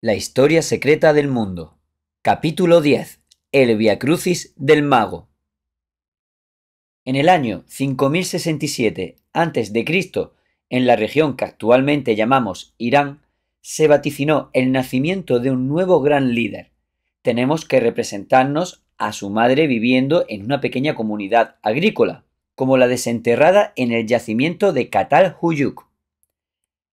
La historia secreta del mundo. Capítulo 10. El viacrucis del mago. En el año 5067 a.C., en la región que actualmente llamamos Irán, se vaticinó el nacimiento de un nuevo gran líder. Tenemos que representarnos a su madre viviendo en una pequeña comunidad agrícola, como la desenterrada en el yacimiento de Çatalhöyük.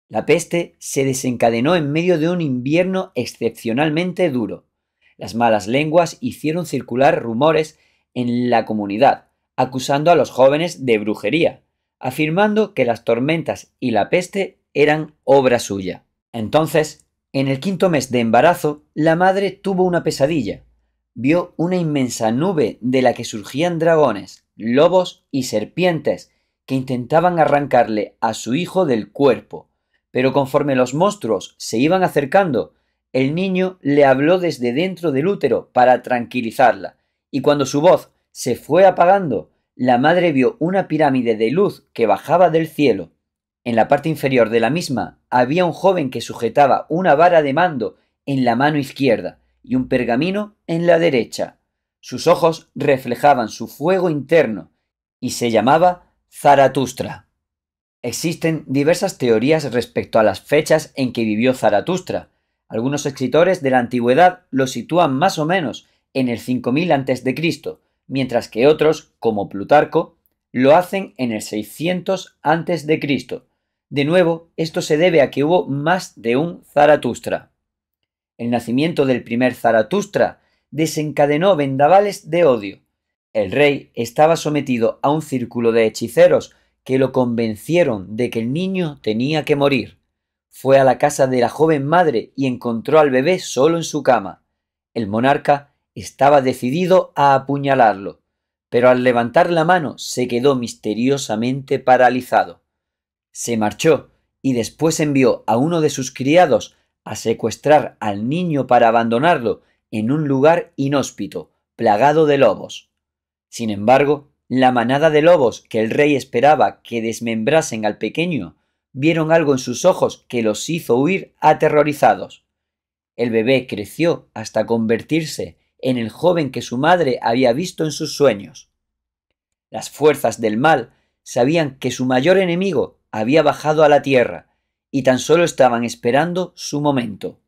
La peste se desencadenó en medio de un invierno excepcionalmente duro. Las malas lenguas hicieron circular rumores en la comunidad, acusando a los jóvenes de brujería, afirmando que las tormentas y la peste eran obra suya. Entonces, en el quinto mes de embarazo, la madre tuvo una pesadilla. Vio una inmensa nube de la que surgían dragones, lobos y serpientes que intentaban arrancarle a su hijo del cuerpo. Pero conforme los monstruos se iban acercando, el niño le habló desde dentro del útero para tranquilizarla, y cuando su voz se fue apagando, la madre vio una pirámide de luz que bajaba del cielo. En la parte inferior de la misma había un joven que sujetaba una vara de mando en la mano izquierda y un pergamino en la derecha. Sus ojos reflejaban su fuego interno y se llamaba Zarathustra. Existen diversas teorías respecto a las fechas en que vivió Zarathustra. Algunos escritores de la antigüedad lo sitúan más o menos en el 5000 a.C., mientras que otros, como Plutarco, lo hacen en el 600 a.C. De nuevo, esto se debe a que hubo más de un Zarathustra. El nacimiento del primer Zarathustra desencadenó vendavales de odio. El rey estaba sometido a un círculo de hechiceros que lo convencieron de que el niño tenía que morir. Fue a la casa de la joven madre y encontró al bebé solo en su cama. El monarca estaba decidido a apuñalarlo, pero al levantar la mano se quedó misteriosamente paralizado. Se marchó y después envió a uno de sus criados a secuestrar al niño para abandonarlo en un lugar inhóspito, plagado de lobos. Sin embargo, la manada de lobos que el rey esperaba que desmembrasen al pequeño vieron algo en sus ojos que los hizo huir aterrorizados. El bebé creció hasta convertirse en el joven que su madre había visto en sus sueños. Las fuerzas del mal sabían que su mayor enemigo había bajado a la tierra y tan solo estaban esperando su momento.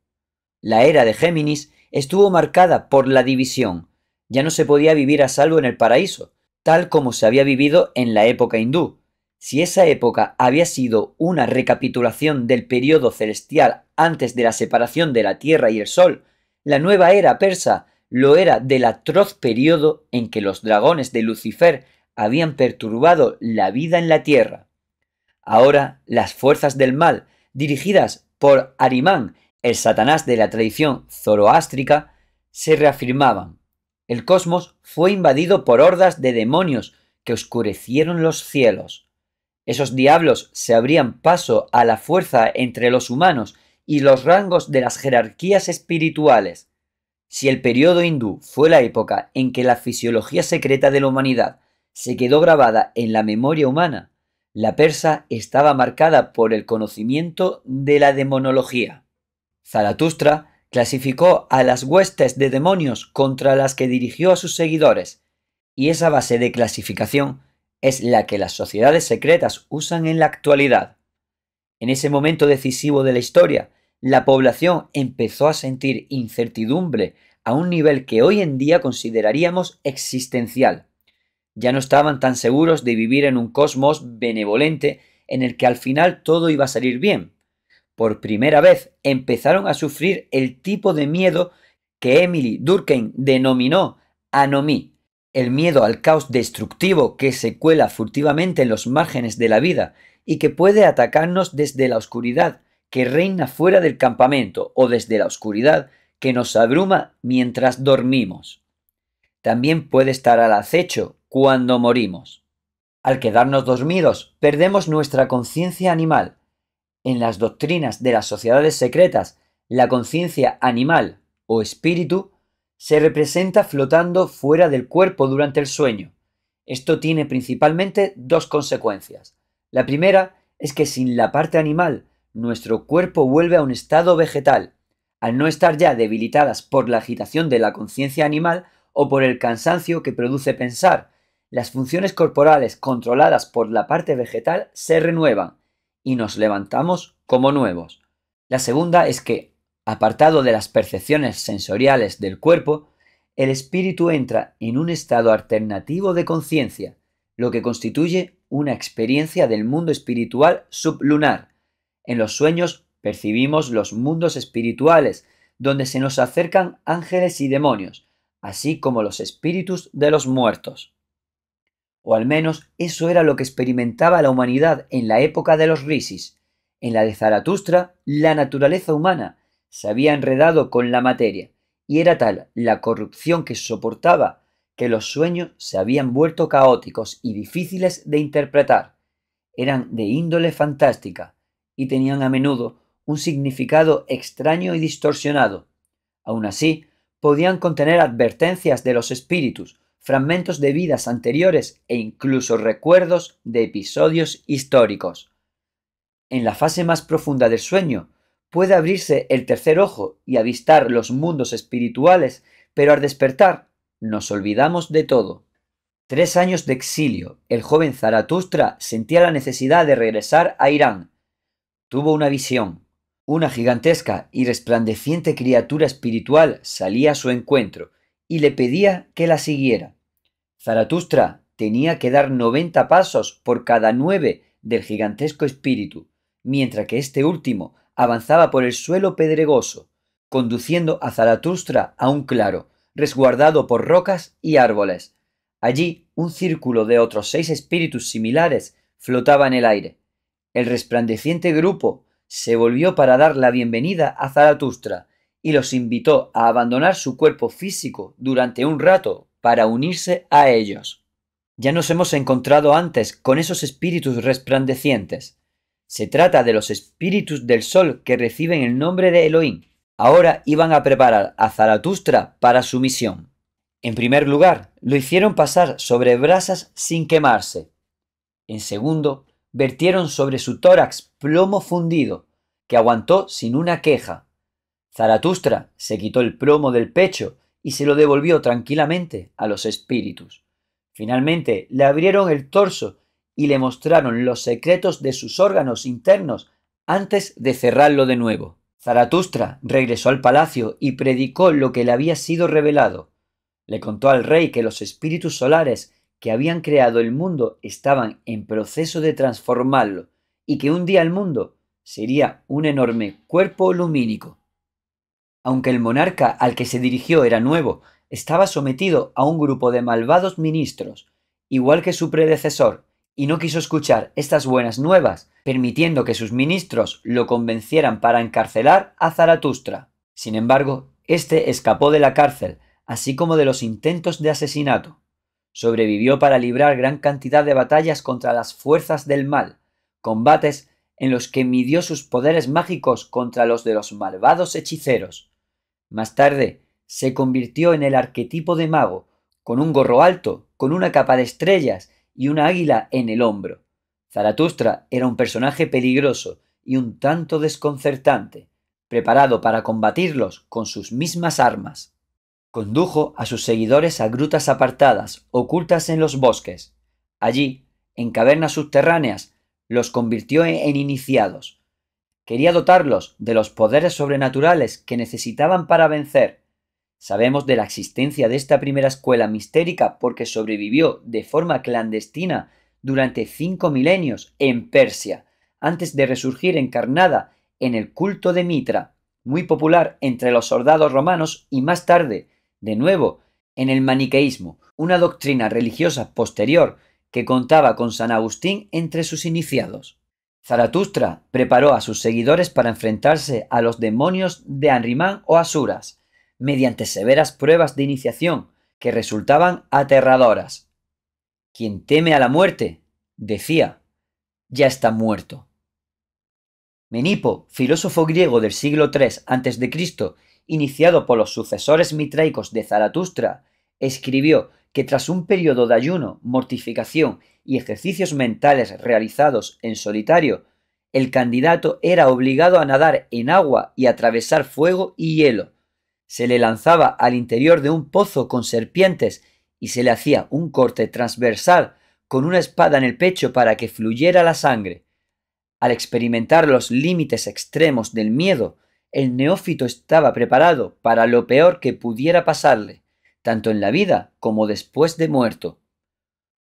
La era de Géminis estuvo marcada por la división. Ya no se podía vivir a salvo en el paraíso, tal como se había vivido en la época hindú. Si esa época había sido una recapitulación del periodo celestial antes de la separación de la Tierra y el Sol, la nueva era persa lo era del atroz periodo en que los dragones de Lucifer habían perturbado la vida en la Tierra. Ahora, las fuerzas del mal, dirigidas por Arimán, el satanás de la tradición zoroástrica, se reafirmaban. El cosmos fue invadido por hordas de demonios que oscurecieron los cielos. Esos diablos se abrían paso a la fuerza entre los humanos y los rangos de las jerarquías espirituales. Si el periodo hindú fue la época en que la fisiología secreta de la humanidad se quedó grabada en la memoria humana, la persa estaba marcada por el conocimiento de la demonología. Zarathustra clasificó a las huestes de demonios contra las que dirigió a sus seguidores, y esa base de clasificación es la que las sociedades secretas usan en la actualidad. En ese momento decisivo de la historia, la población empezó a sentir incertidumbre a un nivel que hoy en día consideraríamos existencial. Ya no estaban tan seguros de vivir en un cosmos benevolente en el que al final todo iba a salir bien. Por primera vez empezaron a sufrir el tipo de miedo que Emily Durkheim denominó anomía, el miedo al caos destructivo que se cuela furtivamente en los márgenes de la vida y que puede atacarnos desde la oscuridad que reina fuera del campamento o desde la oscuridad que nos abruma mientras dormimos. También puede estar al acecho cuando morimos. Al quedarnos dormidos, perdemos nuestra conciencia animal. En las doctrinas de las sociedades secretas, la conciencia animal o espíritu se representa flotando fuera del cuerpo durante el sueño. Esto tiene principalmente dos consecuencias. La primera es que sin la parte animal, nuestro cuerpo vuelve a un estado vegetal, al no estar ya debilitadas por la agitación de la conciencia animal o por el cansancio que produce pensar. Las funciones corporales controladas por la parte vegetal se renuevan y nos levantamos como nuevos. La segunda es que, apartado de las percepciones sensoriales del cuerpo, el espíritu entra en un estado alternativo de conciencia, lo que constituye una experiencia del mundo espiritual sublunar. En los sueños percibimos los mundos espirituales, donde se nos acercan ángeles y demonios, así como los espíritus de los muertos. O al menos eso era lo que experimentaba la humanidad en la época de los Risis. En la de Zaratustra, la naturaleza humana se había enredado con la materia, y era tal la corrupción que soportaba que los sueños se habían vuelto caóticos y difíciles de interpretar. Eran de índole fantástica, y tenían a menudo un significado extraño y distorsionado. Aún así, podían contener advertencias de los espíritus, fragmentos de vidas anteriores e incluso recuerdos de episodios históricos. En la fase más profunda del sueño, puede abrirse el tercer ojo y avistar los mundos espirituales, pero al despertar nos olvidamos de todo. 3 años de exilio, el joven Zaratustra sentía la necesidad de regresar a Irán. Tuvo una visión. Una gigantesca y resplandeciente criatura espiritual salía a su encuentro y le pedía que la siguiera. Zaratustra tenía que dar 90 pasos por cada 9 del gigantesco espíritu, mientras que este último avanzaba por el suelo pedregoso, conduciendo a Zaratustra a un claro, resguardado por rocas y árboles. Allí un círculo de otros 6 espíritus similares flotaba en el aire. El resplandeciente grupo se volvió para dar la bienvenida a Zaratustra y los invitó a abandonar su cuerpo físico durante un rato para unirse a ellos. Ya nos hemos encontrado antes con esos espíritus resplandecientes. Se trata de los espíritus del sol que reciben el nombre de Elohim. Ahora iban a preparar a Zaratustra para su misión. En primer lugar, lo hicieron pasar sobre brasas sin quemarse. En segundo, vertieron sobre su tórax plomo fundido, que aguantó sin una queja. Zaratustra se quitó el plomo del pecho y se lo devolvió tranquilamente a los espíritus. Finalmente le abrieron el torso y le mostraron los secretos de sus órganos internos antes de cerrarlo de nuevo. Zaratustra regresó al palacio y predicó lo que le había sido revelado. Le contó al rey que los espíritus solares que habían creado el mundo estaban en proceso de transformarlo y que un día el mundo sería un enorme cuerpo lumínico. Aunque el monarca al que se dirigió era nuevo, estaba sometido a un grupo de malvados ministros, igual que su predecesor, y no quiso escuchar estas buenas nuevas, permitiendo que sus ministros lo convencieran para encarcelar a Zaratustra. Sin embargo, este escapó de la cárcel, así como de los intentos de asesinato. Sobrevivió para librar gran cantidad de batallas contra las fuerzas del mal, combates en los que midió sus poderes mágicos contra los de los malvados hechiceros. Más tarde se convirtió en el arquetipo de mago, con un gorro alto, con una capa de estrellas y una águila en el hombro. Zaratustra era un personaje peligroso y un tanto desconcertante, preparado para combatirlos con sus mismas armas. Condujo a sus seguidores a grutas apartadas, ocultas en los bosques. Allí, en cavernas subterráneas, los convirtió en iniciados. Quería dotarlos de los poderes sobrenaturales que necesitaban para vencer. Sabemos de la existencia de esta primera escuela mistérica porque sobrevivió de forma clandestina durante 5 milenios en Persia, antes de resurgir encarnada en el culto de Mitra, muy popular entre los soldados romanos y más tarde, de nuevo, en el maniqueísmo, una doctrina religiosa posterior que contaba con San Agustín entre sus iniciados. Zaratustra preparó a sus seguidores para enfrentarse a los demonios de Arimán o Asuras, mediante severas pruebas de iniciación que resultaban aterradoras. Quien teme a la muerte, decía, ya está muerto. Menipo, filósofo griego del siglo III a.C., iniciado por los sucesores mitraicos de Zaratustra, escribió que tras un periodo de ayuno, mortificación y ejercicios mentales realizados en solitario, el candidato era obligado a nadar en agua y atravesar fuego y hielo. Se le lanzaba al interior de un pozo con serpientes y se le hacía un corte transversal con una espada en el pecho para que fluyera la sangre. Al experimentar los límites extremos del miedo, el neófito estaba preparado para lo peor que pudiera pasarle, tanto en la vida como después de muerto.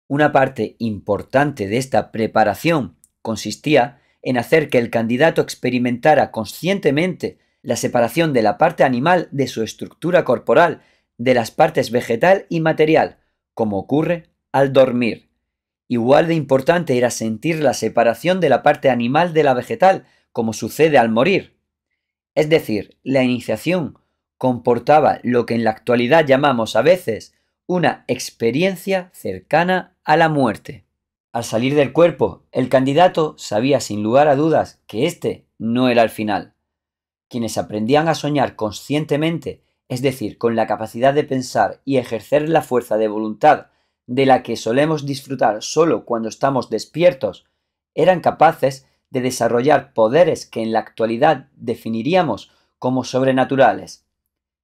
Una parte importante de esta preparación consistía en hacer que el candidato experimentara conscientemente la separación de la parte animal de su estructura corporal de las partes vegetal y material, como ocurre al dormir. Igual de importante era sentir la separación de la parte animal de la vegetal, como sucede al morir. Es decir, la iniciación comportaba lo que en la actualidad llamamos a veces una experiencia cercana a la muerte. Al salir del cuerpo, el candidato sabía sin lugar a dudas que este no era el final. Quienes aprendían a soñar conscientemente, es decir, con la capacidad de pensar y ejercer la fuerza de voluntad de la que solemos disfrutar solo cuando estamos despiertos, eran capaces de desarrollar poderes que en la actualidad definiríamos como sobrenaturales.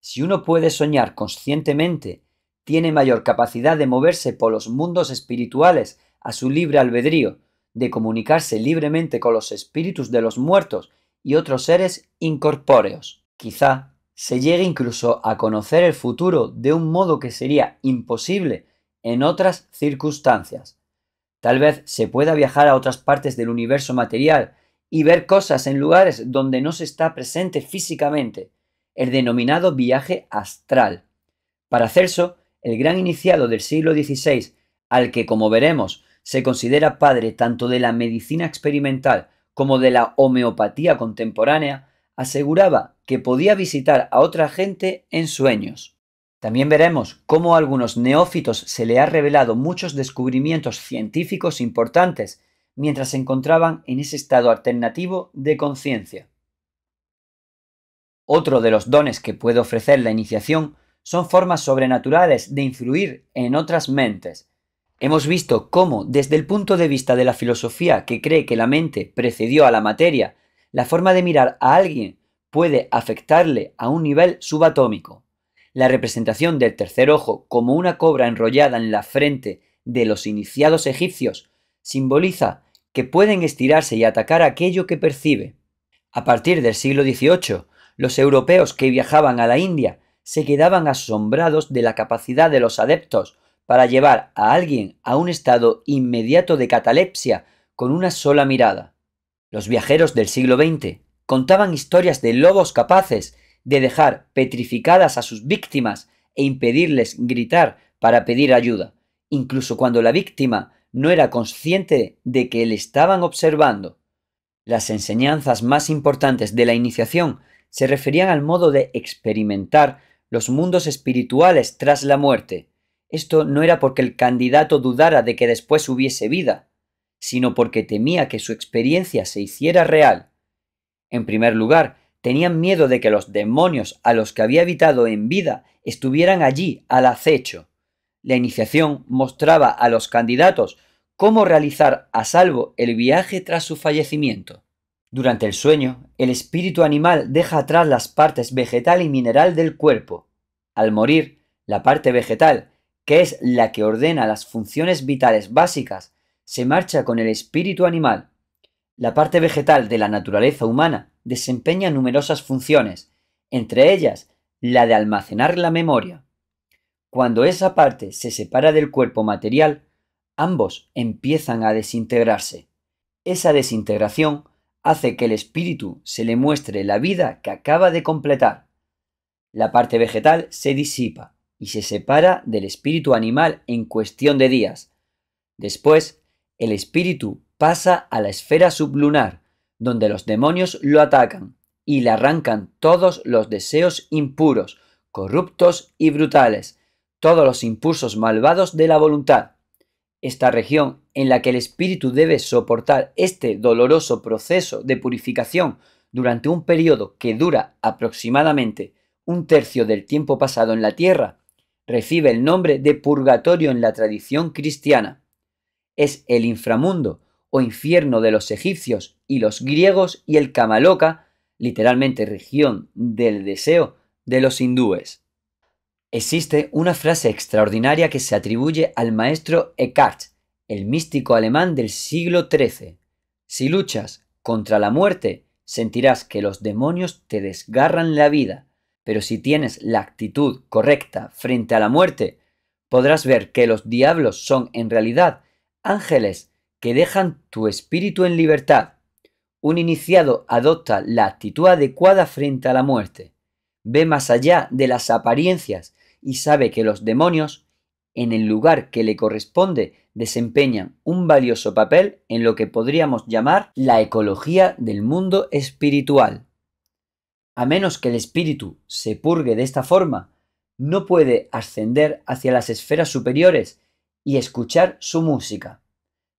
Si uno puede soñar conscientemente, tiene mayor capacidad de moverse por los mundos espirituales a su libre albedrío, de comunicarse libremente con los espíritus de los muertos y otros seres incorpóreos. Quizá se llegue incluso a conocer el futuro de un modo que sería imposible en otras circunstancias. Tal vez se pueda viajar a otras partes del universo material y ver cosas en lugares donde no se está presente físicamente, el denominado viaje astral. Para Celso, el gran iniciado del siglo XVI, al que, como veremos, se considera padre tanto de la medicina experimental como de la homeopatía contemporánea, aseguraba que podía visitar a otra gente en sueños. También veremos cómo a algunos neófitos se le ha revelado muchos descubrimientos científicos importantes mientras se encontraban en ese estado alternativo de conciencia. Otro de los dones que puede ofrecer la iniciación son formas sobrenaturales de influir en otras mentes. Hemos visto cómo, desde el punto de vista de la filosofía que cree que la mente precedió a la materia, la forma de mirar a alguien puede afectarle a un nivel subatómico. La representación del tercer ojo como una cobra enrollada en la frente de los iniciados egipcios simboliza que pueden estirarse y atacar aquello que percibe. A partir del siglo XVIII, los europeos que viajaban a la India se quedaban asombrados de la capacidad de los adeptos para llevar a alguien a un estado inmediato de catalepsia con una sola mirada. Los viajeros del siglo XX contaban historias de lobos capaces de dejar petrificadas a sus víctimas e impedirles gritar para pedir ayuda, incluso cuando la víctima no era consciente de que le estaban observando. Las enseñanzas más importantes de la iniciación se referían al modo de experimentar los mundos espirituales tras la muerte. Esto no era porque el candidato dudara de que después hubiese vida, sino porque temía que su experiencia se hiciera real. En primer lugar, tenían miedo de que los demonios a los que había evitado en vida estuvieran allí al acecho. La iniciación mostraba a los candidatos cómo realizar a salvo el viaje tras su fallecimiento. Durante el sueño, el espíritu animal deja atrás las partes vegetal y mineral del cuerpo. Al morir, la parte vegetal, que es la que ordena las funciones vitales básicas, se marcha con el espíritu animal. La parte vegetal de la naturaleza humana desempeña numerosas funciones, entre ellas la de almacenar la memoria. Cuando esa parte se separa del cuerpo material, ambos empiezan a desintegrarse. Esa desintegración hace que el espíritu se le muestre la vida que acaba de completar. La parte vegetal se disipa y se separa del espíritu animal en cuestión de días. Después, el espíritu pasa a la esfera sublunar, donde los demonios lo atacan y le arrancan todos los deseos impuros, corruptos y brutales, todos los impulsos malvados de la voluntad. Esta región en la que el espíritu debe soportar este doloroso proceso de purificación durante un periodo que dura aproximadamente un tercio del tiempo pasado en la tierra, recibe el nombre de purgatorio en la tradición cristiana. Es el inframundo o infierno de los egipcios y los griegos, y el Kamaloka, literalmente región del deseo, de los hindúes. Existe una frase extraordinaria que se atribuye al maestro Eckhart, el místico alemán del siglo XIII. Si luchas contra la muerte, sentirás que los demonios te desgarran la vida, pero si tienes la actitud correcta frente a la muerte, podrás ver que los diablos son en realidad ángeles que dejan tu espíritu en libertad. Un iniciado adopta la actitud adecuada frente a la muerte, ve más allá de las apariencias y sabe que los demonios, en el lugar que le corresponde, desempeñan un valioso papel en lo que podríamos llamar la ecología del mundo espiritual. A menos que el espíritu se purgue de esta forma, no puede ascender hacia las esferas superiores y escuchar su música.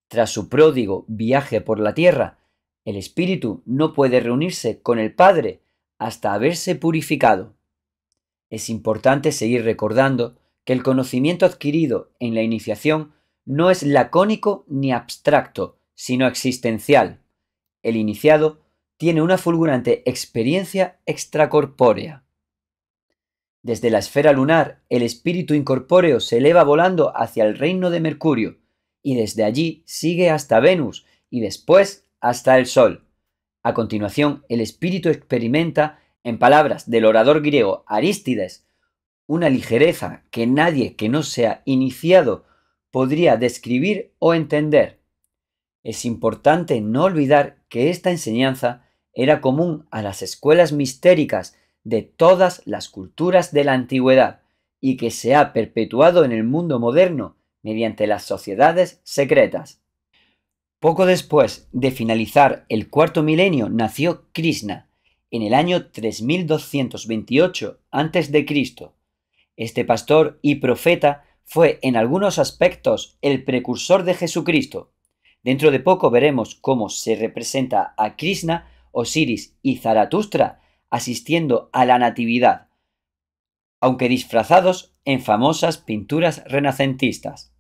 Tras su pródigo viaje por la tierra, el espíritu no puede reunirse con el Padre hasta haberse purificado. Es importante seguir recordando que el conocimiento adquirido en la iniciación no es lacónico ni abstracto, sino existencial. El iniciado tiene una fulgurante experiencia extracorpórea. Desde la esfera lunar, el espíritu incorpóreo se eleva volando hacia el reino de Mercurio, y desde allí sigue hasta Venus y después hasta el Sol. A continuación, el espíritu experimenta, en palabras del orador griego Arístides, una ligereza que nadie que no sea iniciado podría describir o entender. Es importante no olvidar que esta enseñanza era común a las escuelas mistéricas de todas las culturas de la antigüedad y que se ha perpetuado en el mundo moderno mediante las sociedades secretas. Poco después de finalizar el cuarto milenio nació Krishna, en el año 3228 a.C. Este pastor y profeta fue en algunos aspectos el precursor de Jesucristo. Dentro de poco veremos cómo se representa a Krishna, Osiris y Zaratustra asistiendo a la Natividad, aunque disfrazados en famosas pinturas renacentistas.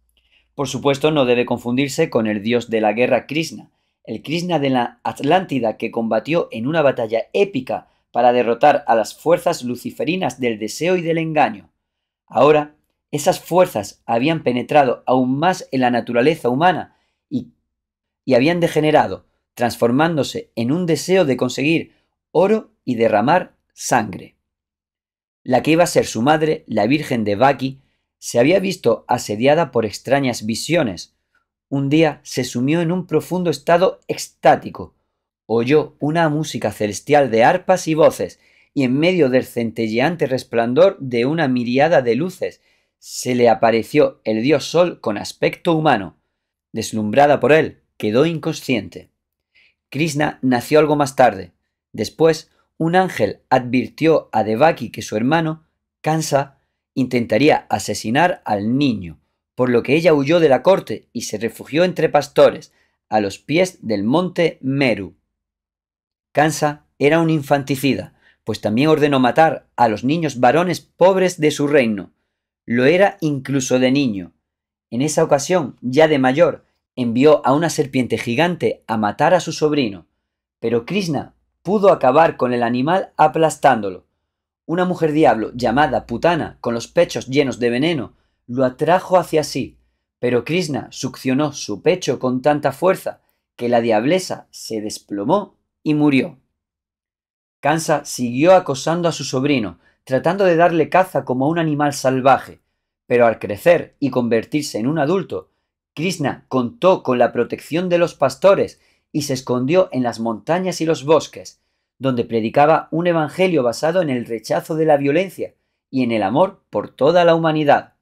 Por supuesto, no debe confundirse con el dios de la guerra Krishna, el Krishna de la Atlántida que combatió en una batalla épica para derrotar a las fuerzas luciferinas del deseo y del engaño. Ahora, esas fuerzas habían penetrado aún más en la naturaleza humana y habían degenerado, transformándose en un deseo de conseguir oro y derramar sangre. La que iba a ser su madre, la Virgen de Baki, se había visto asediada por extrañas visiones. Un día se sumió en un profundo estado extático. Oyó una música celestial de arpas y voces, y en medio del centelleante resplandor de una miriada de luces se le apareció el dios Sol con aspecto humano. Deslumbrada por él, quedó inconsciente. Krishna nació algo más tarde. Después, un ángel advirtió a Devaki que su hermano, Kansa, intentaría asesinar al niño, por lo que ella huyó de la corte y se refugió entre pastores, a los pies del monte Meru. Kansa era un infanticida, pues también ordenó matar a los niños varones pobres de su reino. Lo era incluso de niño. En esa ocasión, ya de mayor, envió a una serpiente gigante a matar a su sobrino, pero Krishna pudo acabar con el animal aplastándolo. Una mujer diablo llamada Putana, con los pechos llenos de veneno, lo atrajo hacia sí, pero Krishna succionó su pecho con tanta fuerza que la diablesa se desplomó y murió. Kansa siguió acosando a su sobrino, tratando de darle caza como a un animal salvaje, pero al crecer y convertirse en un adulto, Krishna contó con la protección de los pastores y se escondió en las montañas y los bosques, donde predicaba un evangelio basado en el rechazo de la violencia y en el amor por toda la humanidad.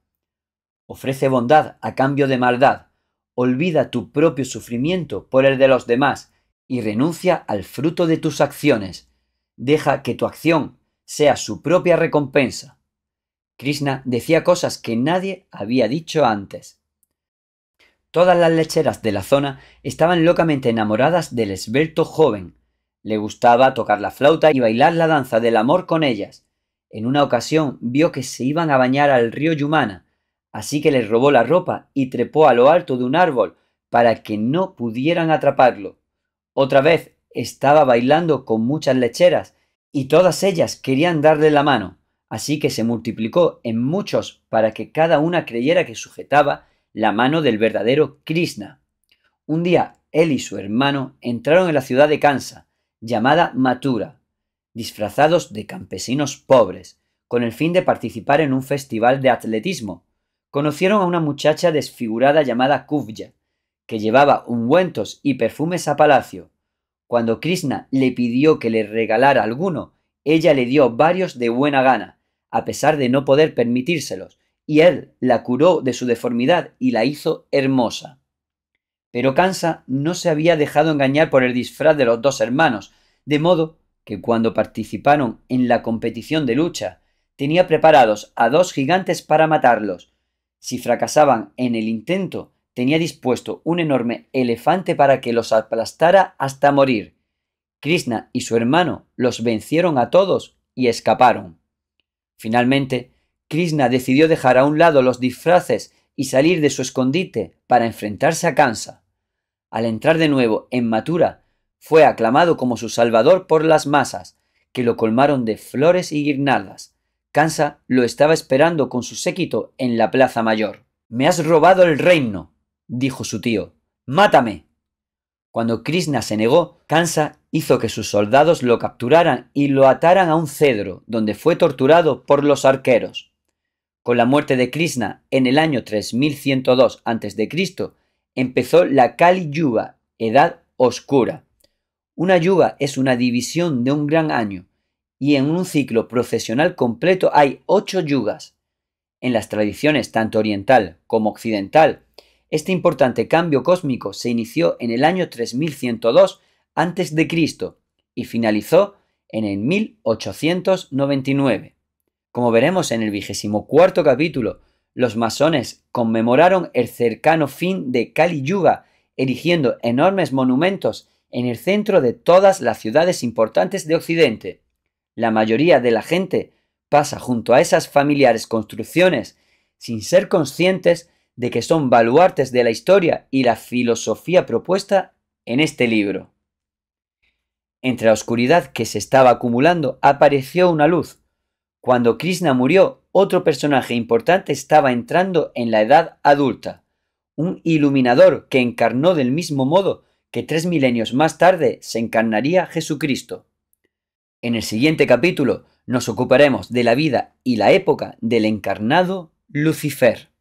Ofrece bondad a cambio de maldad, olvida tu propio sufrimiento por el de los demás y renuncia al fruto de tus acciones. Deja que tu acción sea su propia recompensa. Krishna decía cosas que nadie había dicho antes. Todas las lecheras de la zona estaban locamente enamoradas del esbelto joven. Le gustaba tocar la flauta y bailar la danza del amor con ellas. En una ocasión vio que se iban a bañar al río Yamuna, así que les robó la ropa y trepó a lo alto de un árbol para que no pudieran atraparlo. Otra vez estaba bailando con muchas lecheras y todas ellas querían darle la mano, así que se multiplicó en muchos para que cada una creyera que sujetaba la mano del verdadero Krishna. Un día él y su hermano entraron en la ciudad de Kansa, llamada Mathura, disfrazados de campesinos pobres, con el fin de participar en un festival de atletismo. Conocieron a una muchacha desfigurada llamada Kuvya, que llevaba ungüentos y perfumes a palacio. Cuando Krishna le pidió que le regalara alguno, ella le dio varios de buena gana, a pesar de no poder permitírselos, y él la curó de su deformidad y la hizo hermosa. Pero Kansa no se había dejado engañar por el disfraz de los dos hermanos, de modo que cuando participaron en la competición de lucha, tenía preparados a dos gigantes para matarlos. Si fracasaban en el intento, tenía dispuesto un enorme elefante para que los aplastara hasta morir. Krishna y su hermano los vencieron a todos y escaparon. Finalmente, Krishna decidió dejar a un lado los disfraces y salir de su escondite para enfrentarse a Kansa. Al entrar de nuevo en Mathura, fue aclamado como su salvador por las masas, que lo colmaron de flores y guirnaldas. Kansa lo estaba esperando con su séquito en la plaza mayor. «Me has robado el reino», dijo su tío. «¡Mátame!». Cuando Krishna se negó, Kansa hizo que sus soldados lo capturaran y lo ataran a un cedro, donde fue torturado por los arqueros. Con la muerte de Krishna en el año 3102 a.C., empezó la Kali Yuga, edad oscura. Una yuga es una división de un gran año, y en un ciclo procesional completo hay 8 yugas. En las tradiciones tanto oriental como occidental, este importante cambio cósmico se inició en el año 3102 a.C. y finalizó en el 1899. Como veremos en el 24º capítulo, los masones conmemoraron el cercano fin de Kali Yuga, erigiendo enormes monumentos en el centro de todas las ciudades importantes de Occidente. La mayoría de la gente pasa junto a esas familiares construcciones sin ser conscientes de que son baluartes de la historia y la filosofía propuesta en este libro. Entre la oscuridad que se estaba acumulando apareció una luz. Cuando Krishna murió, otro personaje importante estaba entrando en la edad adulta, un iluminador que encarnó del mismo modo que 3 milenios más tarde se encarnaría Jesucristo. En el siguiente capítulo nos ocuparemos de la vida y la época del encarnado Lucifer.